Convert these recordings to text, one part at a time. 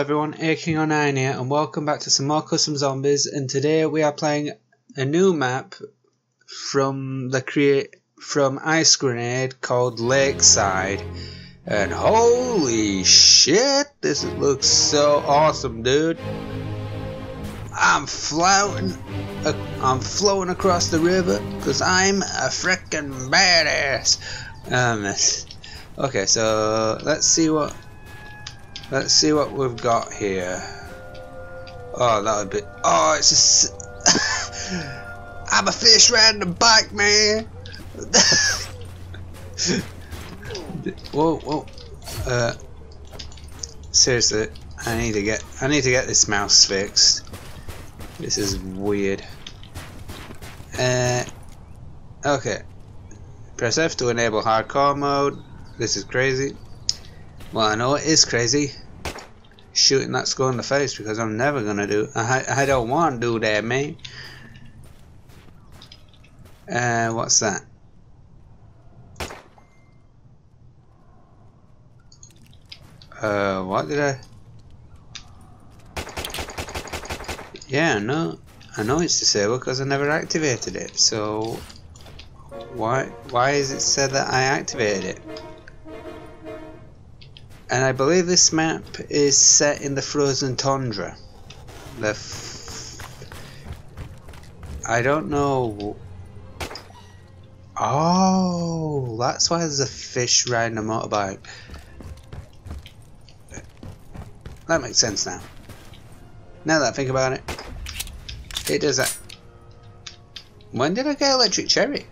everyone, AK1NG09 here, and welcome back to some more Custom Zombies. And today we are playing a new map from Ice Grenade called Lakeside. And holy shit, this looks so awesome, dude! I'm floating across the river because I'm a frickin' badass. Okay, so let's see what we've got here. Oh, that would be. Oh, it's just. I'm a fish riding a bike, man. Whoa, whoa. Seriously, I need to get this mouse fixed. This is weird. Okay. Press F to enable hardcore mode. This is crazy. Well, I know it is crazy. Shooting that skull in the face because I'm never gonna do. I don't want to do that, mate. What's that? What did I? Yeah, no, I know it's disabled because I never activated it. So why is it said that I activated it? And I believe this map is set in the frozen tundra. I don't know. Oh, that's why there's a fish riding a motorbike. That makes sense now. Now that I think about it, it does that. When did I get Electric Cherry?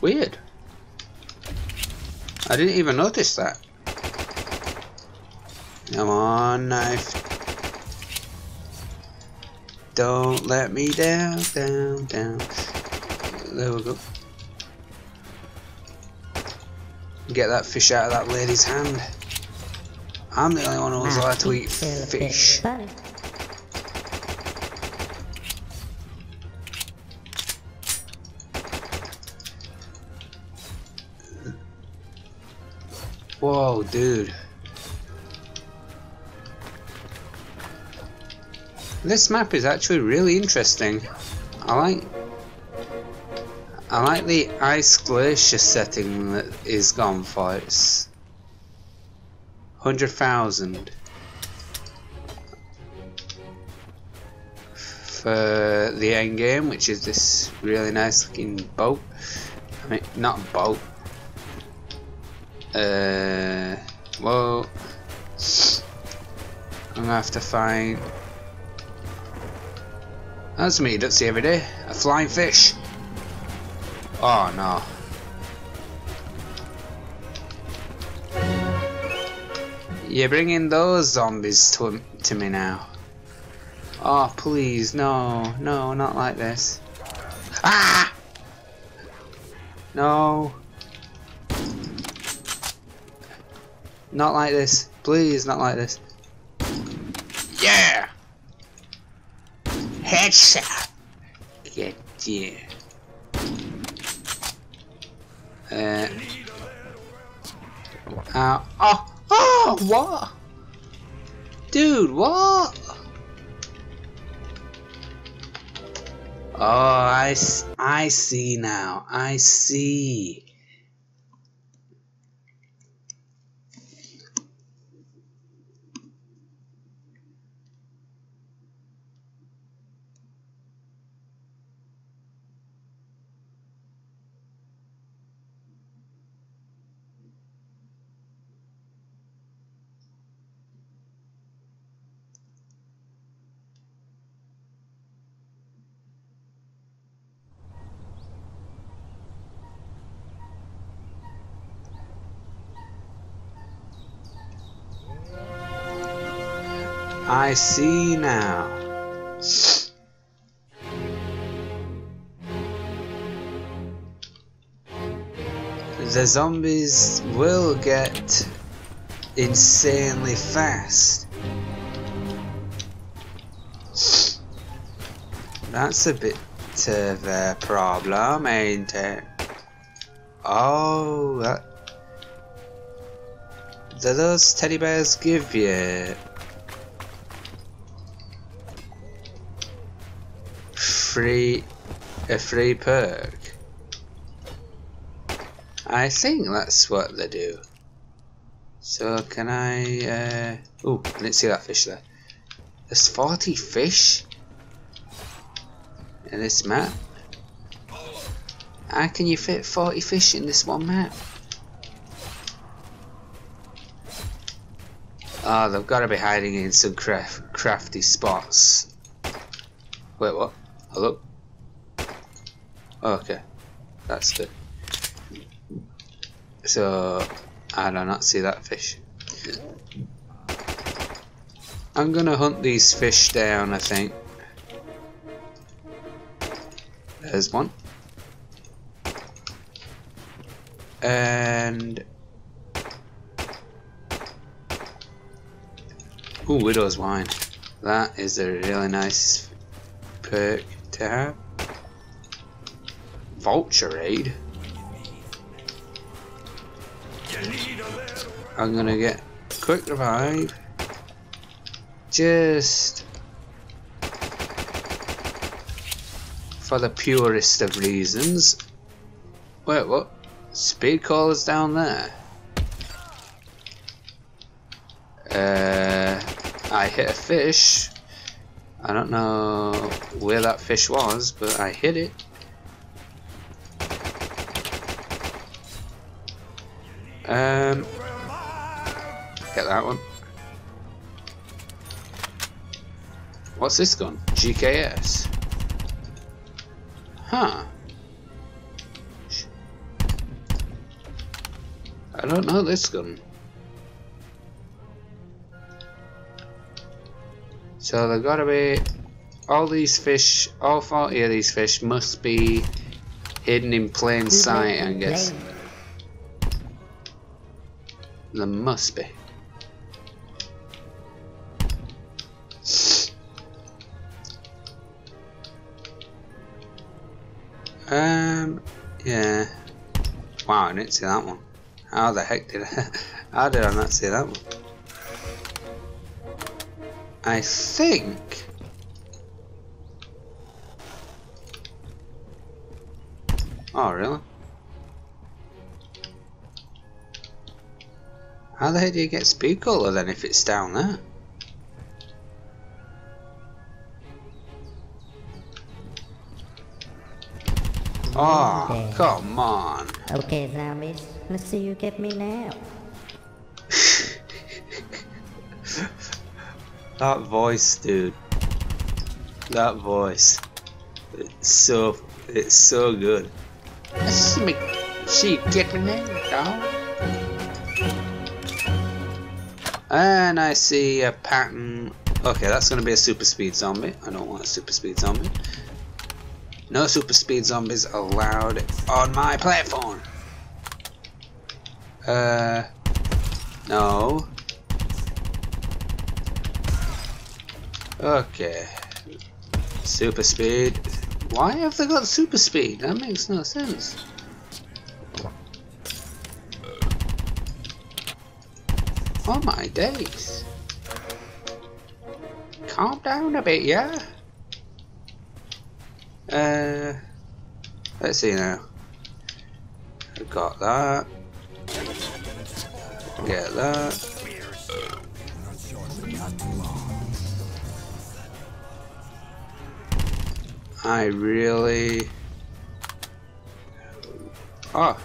Weird. I didn't even notice that. Come on, knife. Don't let me down, down. There we go. Get that fish out of that lady's hand. I'm the only one who knows how to eat fish. Whoa, dude. This map is actually really interesting. I like the ice glacier setting that is gone for. It's 100,000 for the end game, which is this really nice looking boat. I mean, not a boat. Well, I'm gonna have to find. That's something you don't see every day. A flying fish. Oh no. You're bringing those zombies to me now. Oh please, no, no, not like this. Ah! No. Not like this. Please, not like this. Yeah! Headshot! Yeah, yeah. Oh, what? Dude, what? Oh, I see now. I see. I see now. The zombies will get insanely fast. That's a bit of a problem, ain't it? Oh, that. that those teddy bears give you? A free perk. I think that's what they do. So can I? Ooh, I didn't see that fish there. There's 40 fish in this map. How can you fit 40 fish in this one map? Oh, they've got to be hiding in some crafty spots. Wait, what? Hello? Okay, that's good. So, I do not see that fish. I'm gonna hunt these fish down, I think. There's one. And... ooh, Widow's Wine. That is a really nice perk to have. Vulture Aid. I'm gonna get Quick Revive. Just for the purest of reasons. Wait, what? Speed Cola's down there. I hit a fish. I don't know where that fish was, but I hit it. Get that one. What's this gun? GKS. Huh. I don't know this gun. So they've got to be... all these fish, all 40 of these fish must be hidden in plain sight, I guess. There must be. Yeah. Wow, I didn't see that one. How the heck did I... how did I not see that one? I think... oh, really? How the heck do you get Speed Cola then if it's down there? Oh, okay. Come on. Okay, zombies, let's see you get me now. That voice, dude. That voice. It's so good. See you get me now, dog. And I see a pattern. Okay, that's going to be a super speed zombie. I don't want a super speed zombie. No super speed zombies allowed on my platform. No. Okay. Super speed. Why have they got super speed? That makes no sense. Oh my days. Calm down a bit, yeah? Let's see now. I got that. Get that. I really... oh.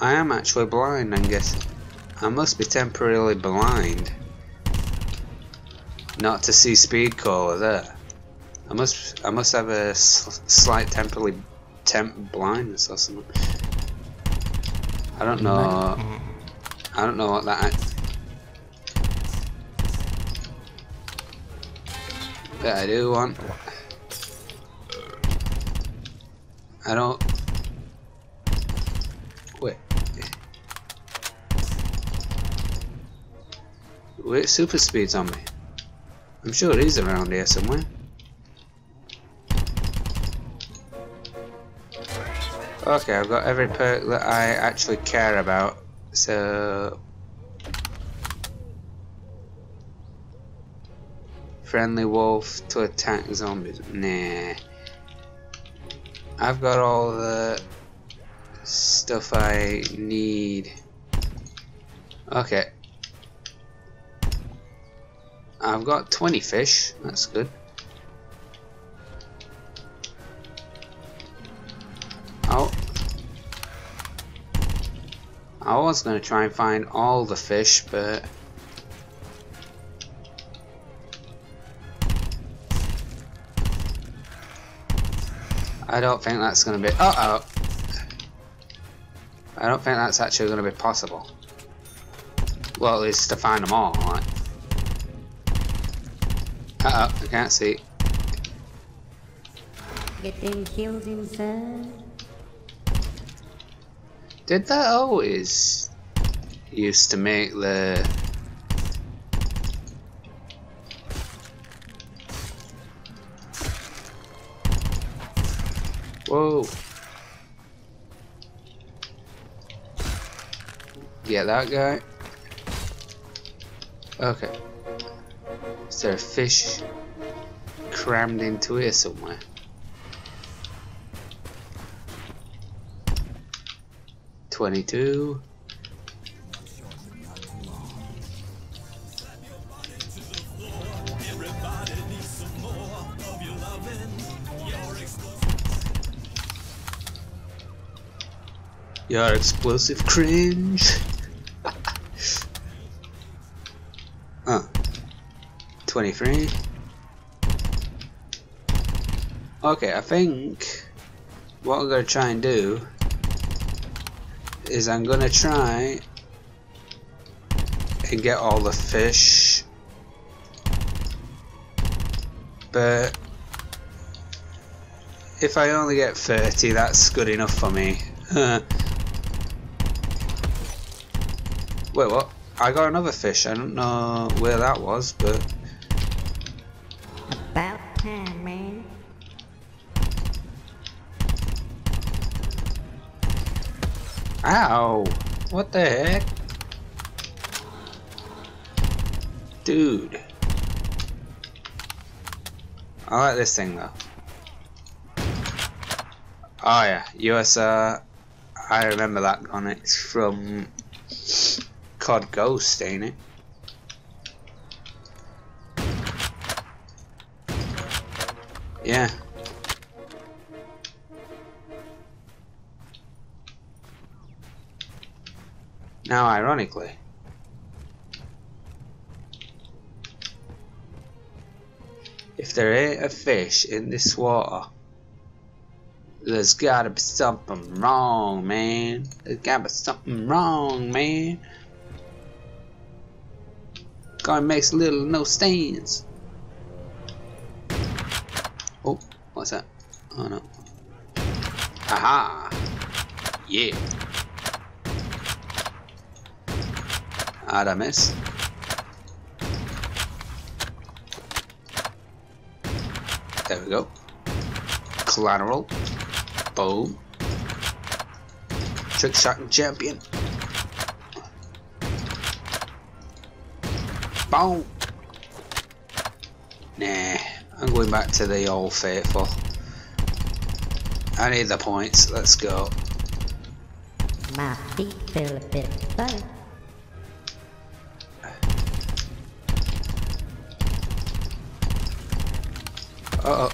I am actually blind, I'm guessing. I must be temporarily blind not to see Speed Cola there. I must have a slight temp blindness or something. I don't know. I don't know what that. But I do want. I don't. Wait. Wait, super speed's on me. I'm sure it is around here somewhere. Okay, I've got every perk that I actually care about, so... Friendly wolf to attack zombies. Nah. I've got all the stuff I need. Okay. I've got 20 fish, that's good. I was going to try and find all the fish, but I don't think that's going to be... Uh-oh! I don't think that's actually going to be possible. Well, at least to find them all, right? Uh-oh, I can't see. Getting killed inside. Did that always used to make the... Whoa. Yeah, that guy. Okay. Is there a fish crammed into here somewhere? $22. Your explosive cringe. Huh. 23. Okay, I think what I'm gonna try and do is I'm gonna try and get all the fish, but if I only get 30, that's good enough for me. Wait, what? I got another fish. I don't know where that was, but about time, man. Ow! What the heck? Dude. I like this thing though. Oh yeah, USR. I remember that gun. It's from COD Ghost, ain't it? Yeah. Now, ironically, if there ain't a fish in this water, there's gotta be something wrong, man. There's gotta be something wrong, man. God makes little no stains. Oh, what's that? Oh no. Aha! Yeah. How'd I miss? There we go. Collateral. Boom. Trick shot champion. Boom. Nah, I'm going back to the old faithful. I need the points. Let's go. My feet feel a bit funny. Uh oh.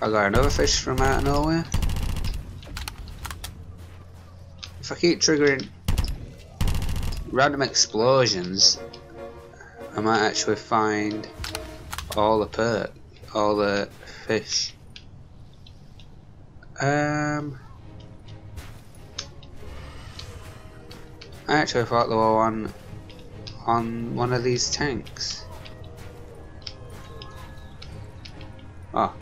I got another fish from out of nowhere. If I keep triggering random explosions, I might actually find all the fish. I actually thought they were on one of these tanks. Oh,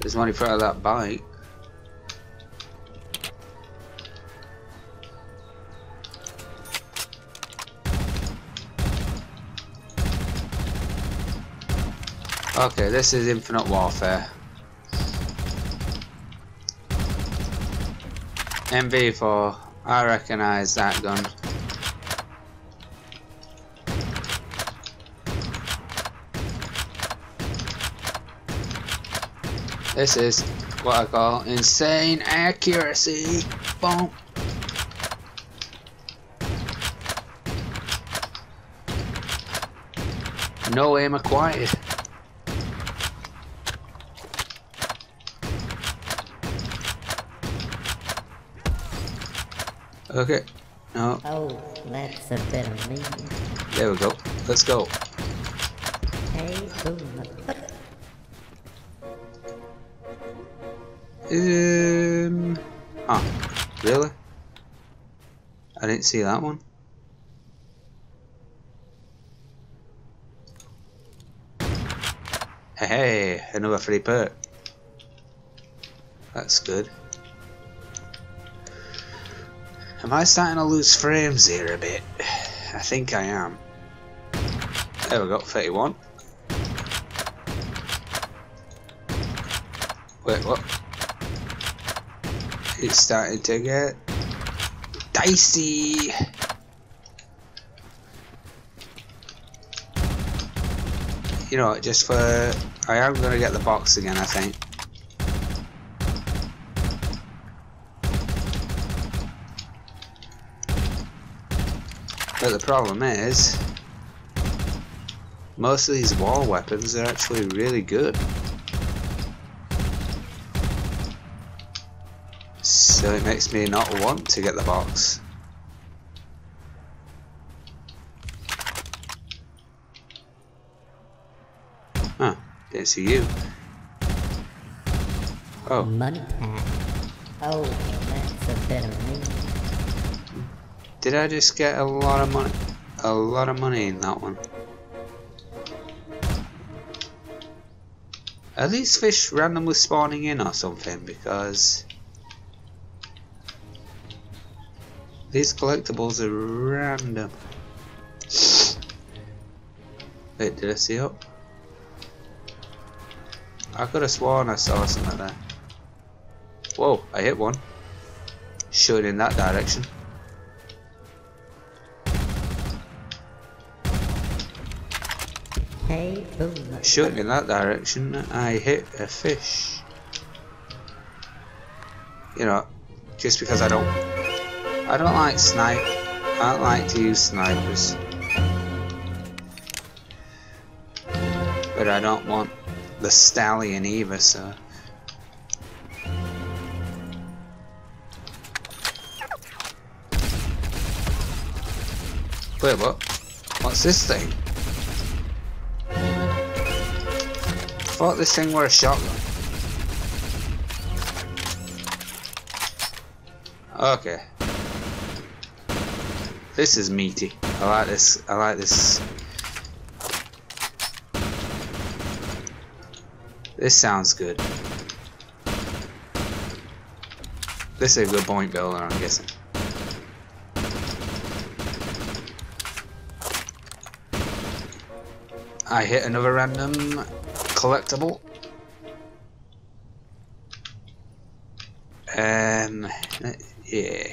there's one in front of that bike. Okay, this is Infinite Warfare. MV4. I recognize that gun. This is what I call insane accuracy. Boom. No aim acquired. Okay. No. Oh, that's a bit of me. There we go. Let's go. Hey, boom. Oh, really? I didn't see that one. Hey, another free perk. That's good. Am I starting to lose frames here a bit? I think I am. There we go, 31. Wait, what? It's starting to get dicey. You know, just for... I am going to get the box again, I think. But the problem is... most of these wall weapons are actually really good. So it makes me not want to get the box. Huh, didn't see you. Oh. Money pack. Oh, that's a bit of money. Did I just get a lot of money? A lot of money in that one. Are these fish randomly spawning in or something? Because... these collectibles are random. Wait, did I see up? I could have sworn I saw something there. Whoa, I hit one. Shoot in that direction. Hey, shooting in that direction, I hit a fish. You know, just because I don't like snipe. I don't like to use snipers. But I don't want the stallion either, so... wait, what? What's this thing? I thought this thing were a shotgun. Okay. This is meaty. I like this. I like this. This sounds good. This is a good point builder, I'm guessing. I hit another random collectible. Yeah.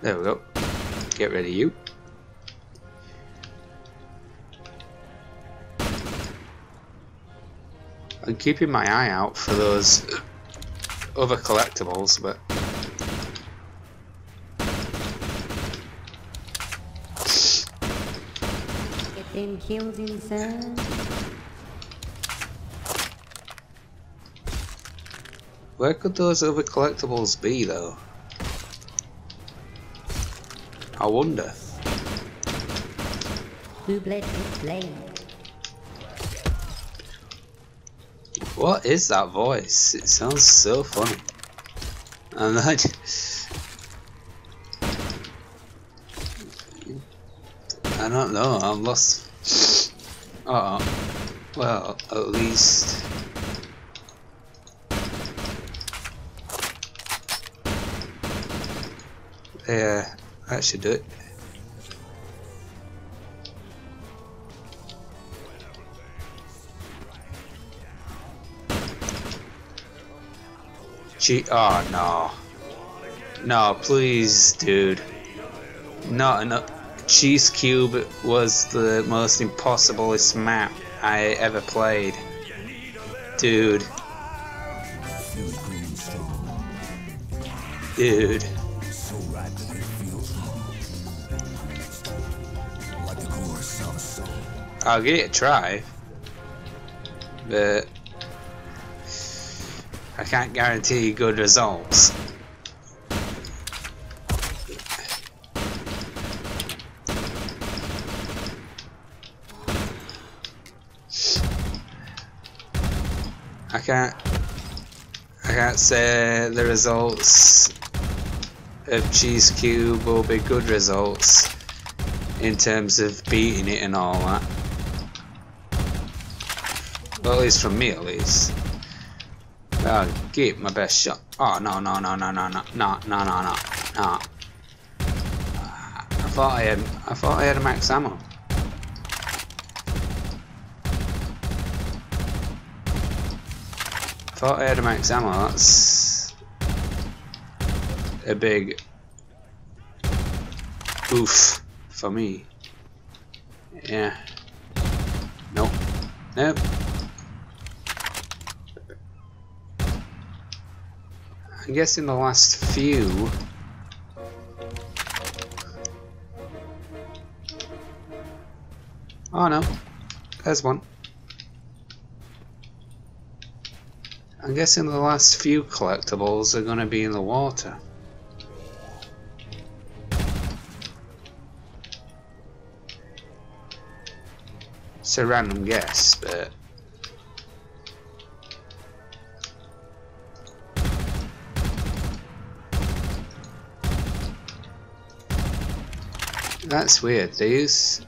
There we go. Get rid of you. I'm keeping my eye out for those other collectibles, but getting killed inside. Where could those other collectibles be, though? I wonder. What is that voice? It sounds so funny. And I just... I don't know, I'm lost. Uh oh. Well, at least... yeah. That should do it. Gee, oh no. No, please, dude. No, no. Cheese Cube was the most impossiblest map I ever played. Dude. Dude. I'll give it a try, but I can't guarantee good results. I can't say the results of Cheese Cube will be good results in terms of beating it and all that. Well, at least from me, at least. I'll give it my best shot. Oh, no, no, no, no, no, no, no, no, no, no, no. I thought I had a max ammo. Thought I had a max ammo. That's a big oof for me. Yeah. Nope. Nope. I guess in the last few, oh no, there's one. I'm guessing the last few collectibles are going to be in the water. It's a random guess, but that's weird. These.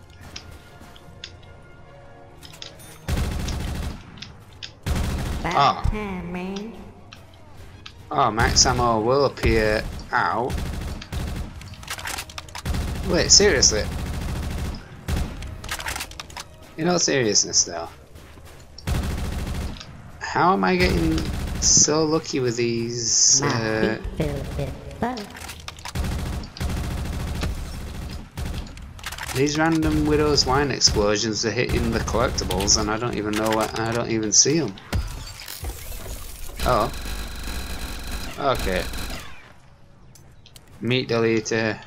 Ah. Oh, max ammo will appear out. Wait, seriously? In all seriousness though, how am I getting so lucky with these? These random Widow's Wine explosions are hitting the collectibles and I don't even know what, I don't even see them. Oh. Okay. Meat deleter.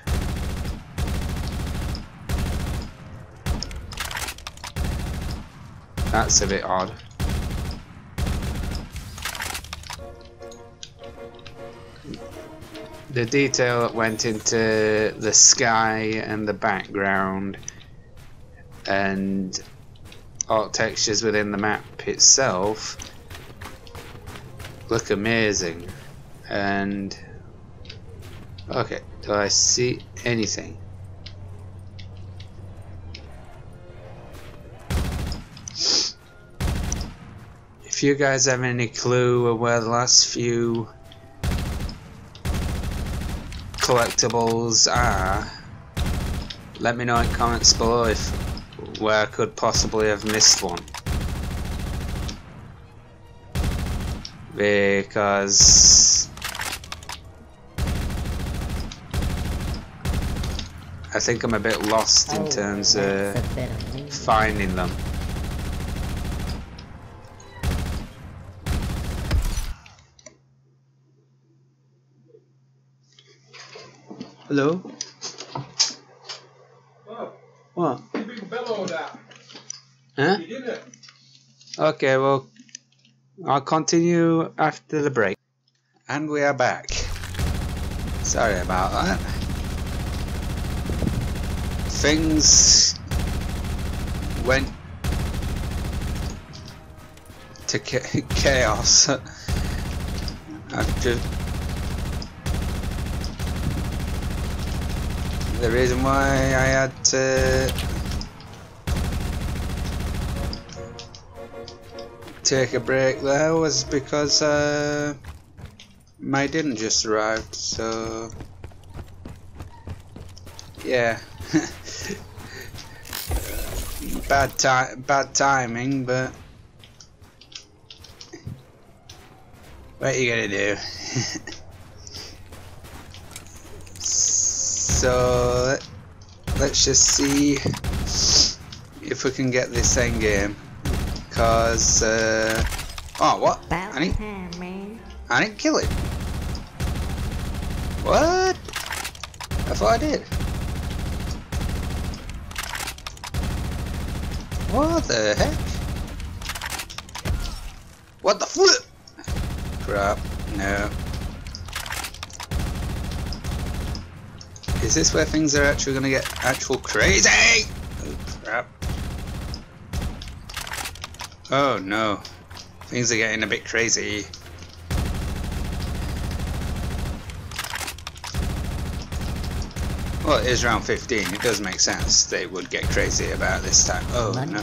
That's a bit odd. The detail that went into the sky and the background and all textures within the map itself look amazing. And okay, do I see anything? If you guys have any clue of where the last few collectibles are, let me know in comments below if where I could possibly have missed one. Because I think I'm a bit lost in terms of finding them. Hello? What? What? You big bellowed out. Huh? You did it. Okay, well, I'll continue after the break. And we are back. Sorry about that. Things went to chaos after. The reason why I had to take a break there was because my dinner just arrived, so yeah. Bad timing, but What you gonna do? So let's just see if we can get this end game, cause oh what? I didn't kill it. What? I thought I did. What the heck? What the flip? Crap, no. Is this where things are actually gonna get actual crazy? Oh, crap. Oh no. Things are getting a bit crazy. Well, it is round 15. It does make sense they would get crazy about this time. Oh no.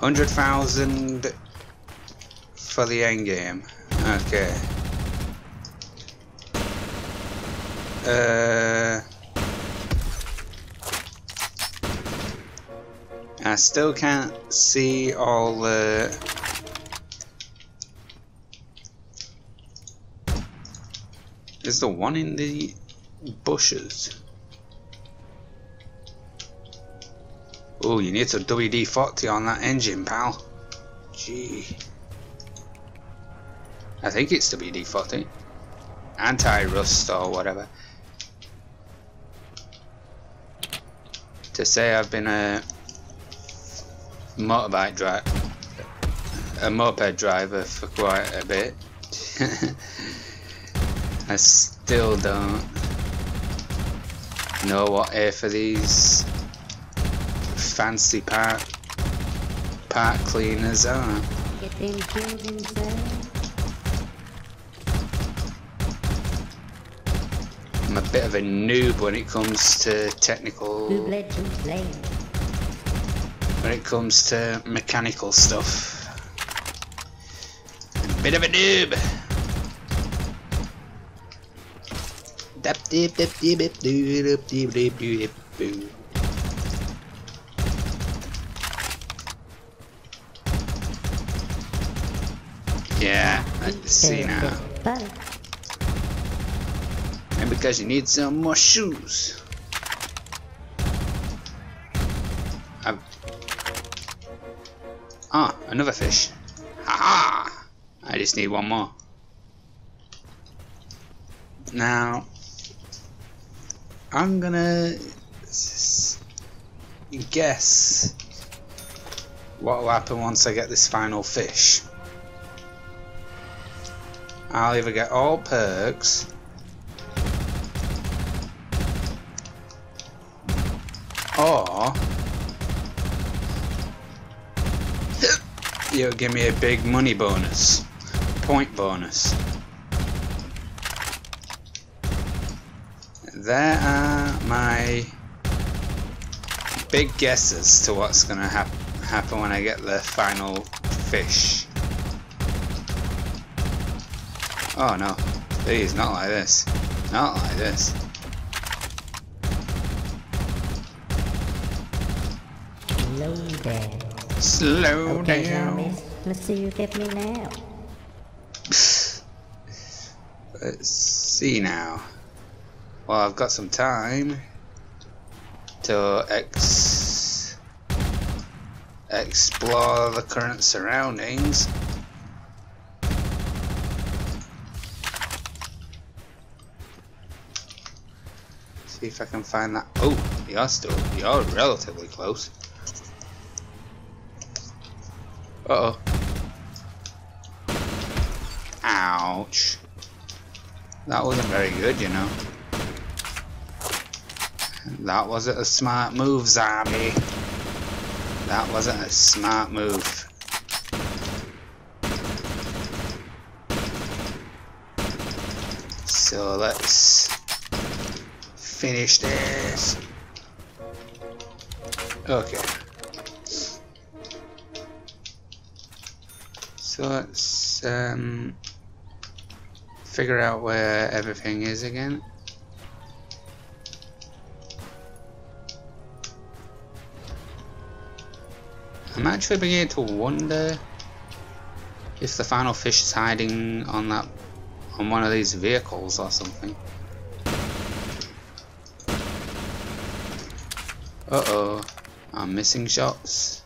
100,000 for the end game. Okay. I still can't see all the. Is the one in the bushes? Oh, you need to WD-40 on that engine, pal. Gee, I think it's WD-40, anti-rust or whatever. To say I've been a moped driver for quite a bit, I still don't know what half of these fancy park cleaners are. Get them killed inside. I'm a bit of a noob when it comes to technical. When it comes to mechanical stuff. A bit of a noob. Yeah, I see now. And because you need some more shoes. Ah, another fish. Haha! I just need one more. Now I'm gonna guess what will happen once I get this final fish. I'll either get all perks or you'll give me a big money bonus, point bonus. There are my big guesses to what's going to happen when I get the final fish. Oh no, please, not like this. Not like this. Slow down. Slow down. Zombies. Let's see you get me now. Let's see now. Well, I've got some time to explore the current surroundings. See if I can find that. Oh, you're relatively close. Uh-oh. Ouch. That wasn't very good, you know. That wasn't a smart move, zombie. That wasn't a smart move. So let's finish this. Okay. So let's figure out where everything is again. I'm actually beginning to wonder If the final fish is hiding on that, on one of these vehicles or something. Uh-oh, I'm missing shots.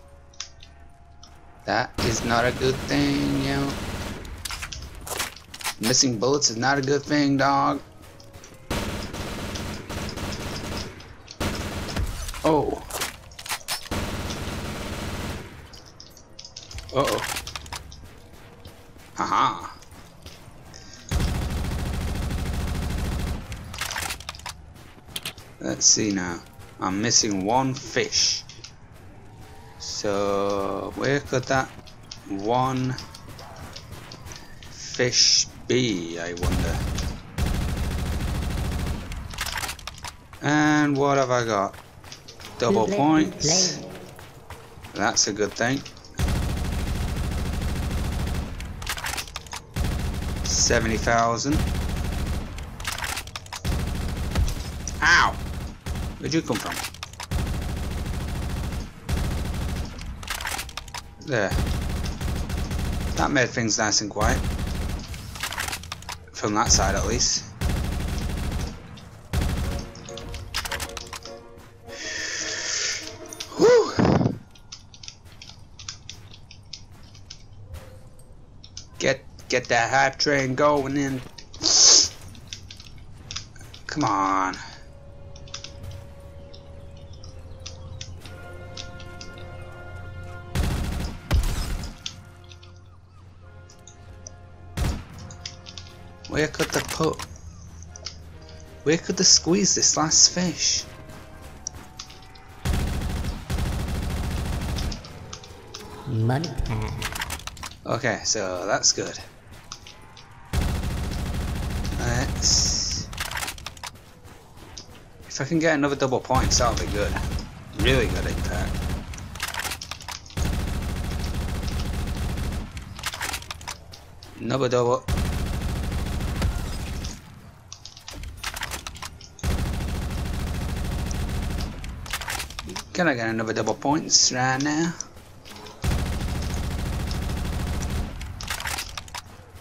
That is not a good thing, yo. Missing bullets is not a good thing, dog. Oh. Uh-oh. Haha. Let's see now. I'm missing one fish. So where could that one fish be, I wonder? And what have I got? Double points. That's a good thing. 70,000. Ow! Where'd you come from? There. That made things nice and quiet. From that side, at least. Whew. Get that hype train going in. Come on. Where could the put? Where could they squeeze this last fish? Money. Okay, so that's good. Let's. If I can get another double point, that'll be good. Really good impact. Another double. Can I get another double points right now?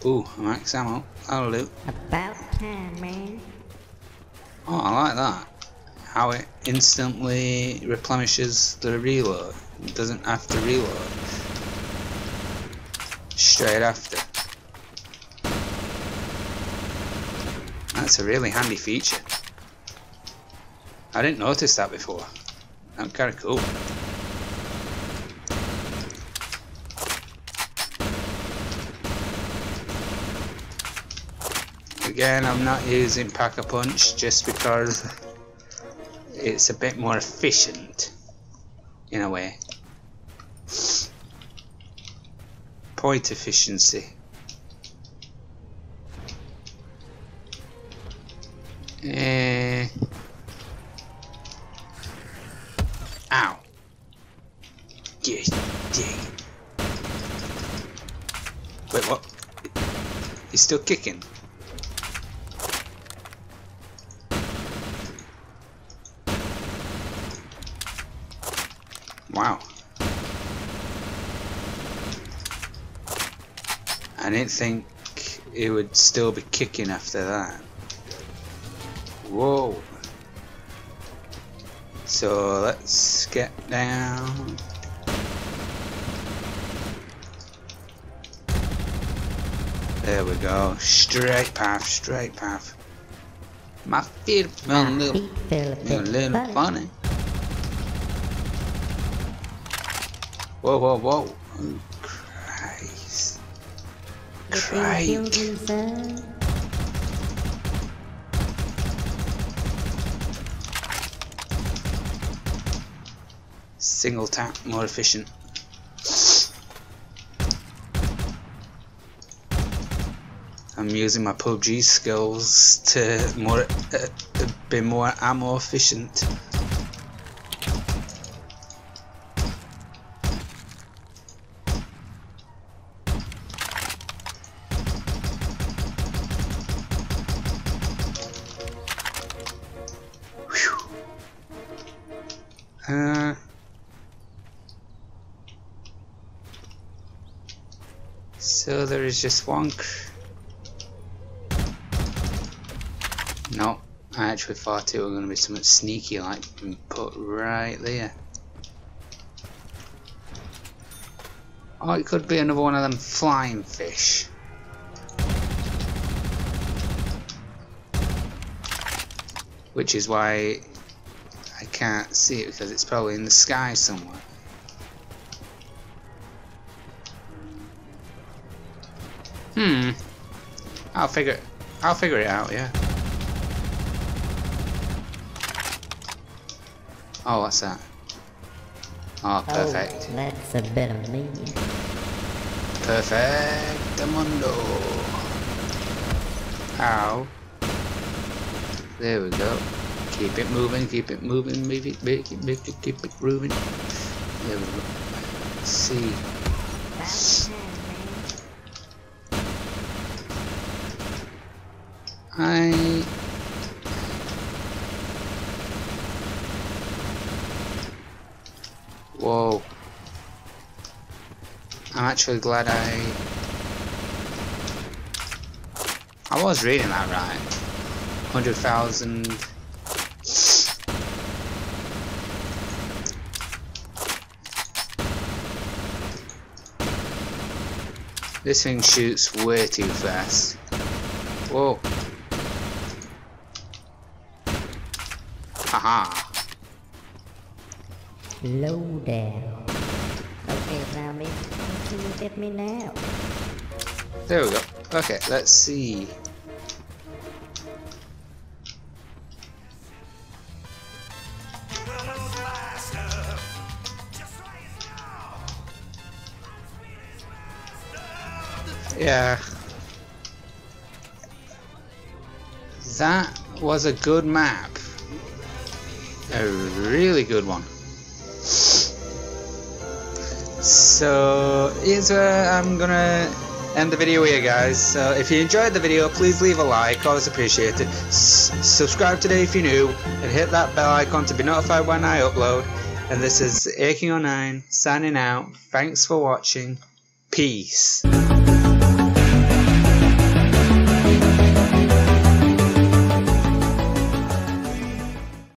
Ooh, max ammo. That'll do. About time, man. Oh, I like that. How it instantly replenishes the reload. It doesn't have to reload. Straight after. That's a really handy feature. I didn't notice that before. I'm kind of cool. Again, I'm not using Pack a Punch just because it's a bit more efficient in a way. Point efficiency. Ow. Yeah, yeah. Wait, what? He's still kicking. Wow. I didn't think it would still be kicking after that. Whoa. So let's get down. There we go. Straight path, straight path. My feet feel a little funny. Whoa, whoa, whoa. Oh, Christ. Christ. Single tap, more efficient. I'm using my PUBG skills to be more ammo efficient. So there is just one. No, I actually thought it was going to be something sneaky like put right there. Or it could be another one of them flying fish. Which is why I can't see it, because it's probably in the sky somewhere. Hmm. I'll figure it out, yeah. Oh, what's that? Oh, perfect. Oh, that's a bit of me. Perfectamundo. Ow. There we go. Keep it moving, keep it moving, keep it moving. There we go. Let's see. Whoa. I'm actually glad I was reading that right. 100,000. This thing shoots way too fast. Whoa. Haha. Low down. Okay, zombie. Can you get me now? There we go. Okay, let's see. Yeah, that was a good map, a really good one. So here's where I'm gonna end the video here, guys. So if you enjoyed the video, please leave a like, always appreciate it. Subscribe today if you're new, and hit that bell icon to be notified when I upload. And this is AK1NG09 signing out. Thanks for watching. Peace.